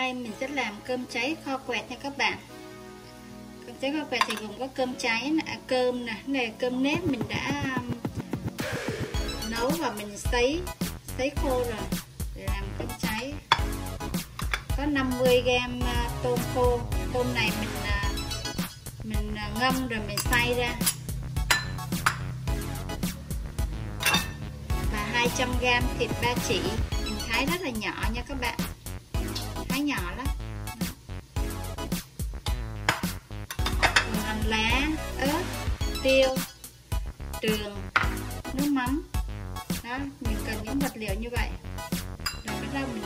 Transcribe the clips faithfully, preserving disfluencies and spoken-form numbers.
nay mình sẽ làm cơm cháy kho quẹt nha các bạn. Cơm cháy kho quẹt thì gồm có cơm cháy, à, cơm nè, này cơm nếp mình đã nấu và mình sấy sấy khô rồi để làm cơm cháy. Có năm mươi gam tôm khô, tôm này mình mình ngâm rồi mình xay ra, và hai trăm gam thịt ba chỉ mình thái rất là nhỏ nha các bạn, thái nhỏ lắm. Còn hành lá, ớt, tiêu, đường, nước mắm đó, mình cần những vật liệu như vậy. Rồi bắt đầu mình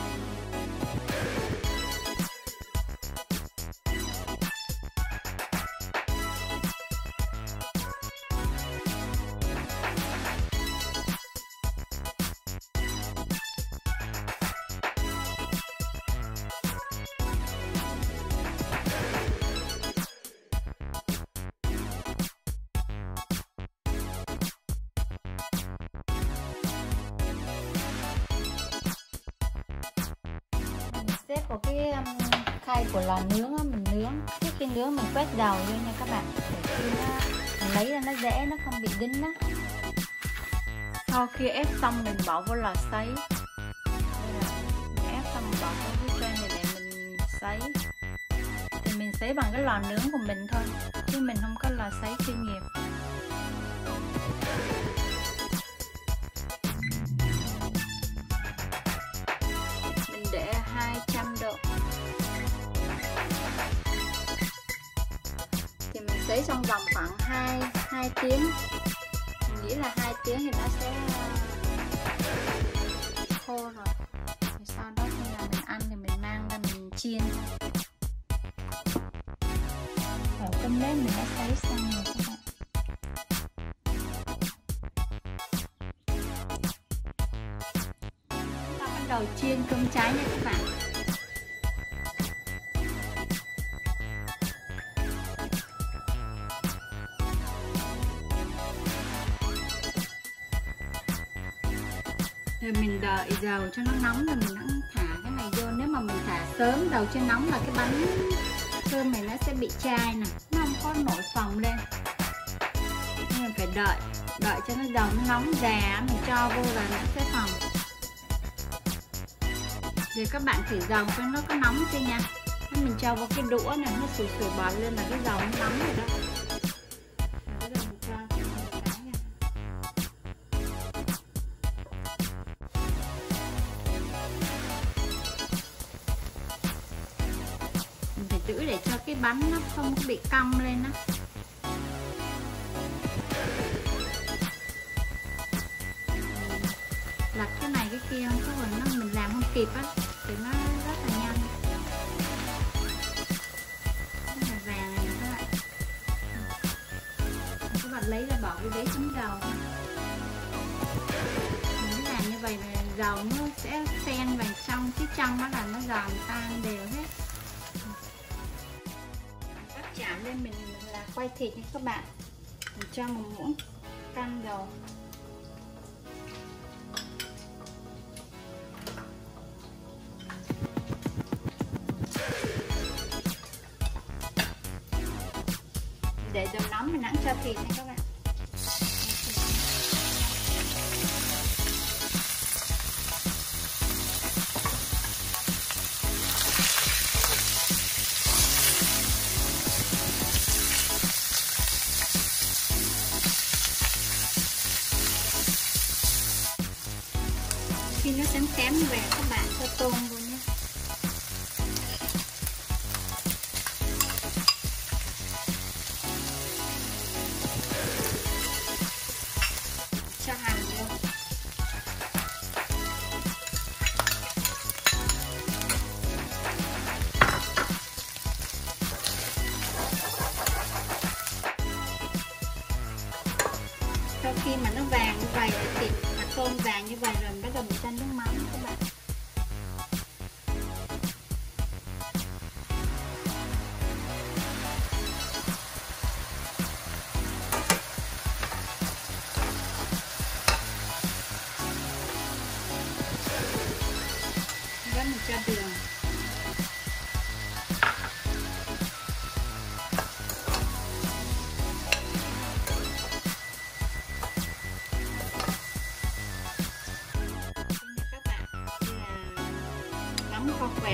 xếp vào cái khay của lò nướng, mình nướng. Trước khi nướng mình quét dầu vô nha các bạn, để khi nó mình lấy ra nó dễ, nó không bị dính đó. Sau khi ép xong mình bỏ vô lò sấy. Mình ép xong mình bỏ vô cái tray này để mình sấy. Thì mình sấy bằng cái lò nướng của mình thôi, chứ mình không có lò sấy chuyên nghiệp. hai trăm độ thì mình sấy trong vòng khoảng hai hai tiếng, mình nghĩ là hai tiếng thì nó sẽ khô rồi. Thì sau đó khi nào mình ăn thì mình mang ra mình chiên. Ở cơm nếp mình đã sấy xong rồi các bạn. Bắt đầu chiên cơm cháy nha các bạn. Rồi mình đợi dầu cho nó nóng rồi mình hãng thả cái này vô. Nếu mà mình thả sớm dầu chưa nóng là cái bánh cơm này nó sẽ bị chai nè, nó không có nổi phồng lên. Nhưng mình phải đợi đợi cho nó dầu nó nóng già mình cho vô là nó sẽ phồng. Rồi các bạn thử dầu cho nó có nóng chưa nha. Mình cho vào cái đũa này nó sủi sủi bọt lên là cái dầu nó nóng rồi đó. Mình phải giữ để cho cái bánh nó không bị cong lên á. Lật cái này cái kia không có rồi nó mình làm không kịp á, thì nó rất là nhanh, rất là vàng này các bạn. Các bạn lấy ra bỏ cái giấy chấm dầu, mình làm như vậy là dầu nó sẽ xen vào trong, phía trong đó là nó giòn tan đều hết. Bắt chạm lên mình là quay thịt nha các bạn, mình cho một muỗng canh dầu. Để dầu nóng mình hãng cho thịt nha các bạn. Khi nó xém xém về các bạn cho tôm vô nhé. Khi mà nó vàng như vậy, thịt tôm vàng như vậy rồi, bắt đầu mình chan nước mắm các bạn.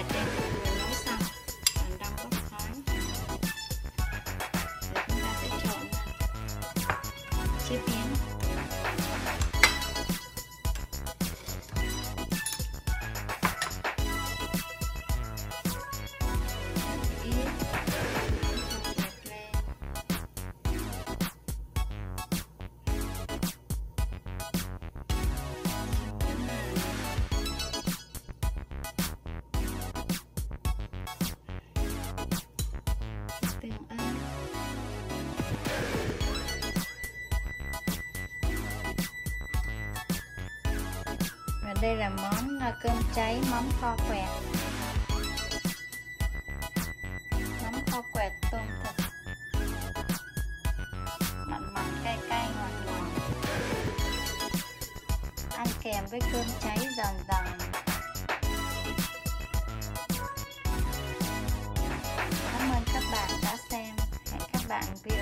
đẹp đấy. Rồi nấu xong mình đong bóc khoáng. Rồi chúng ta sẽ trộn chế biến. Đây là món cơm cháy mắm kho quẹt. Mắm kho quẹt tôm thịt. Mặn mặn cay cay ngọt ngọt. Ăn kèm với cơm cháy giòn giòn. Cảm ơn các bạn đã xem. Hẹn các bạn video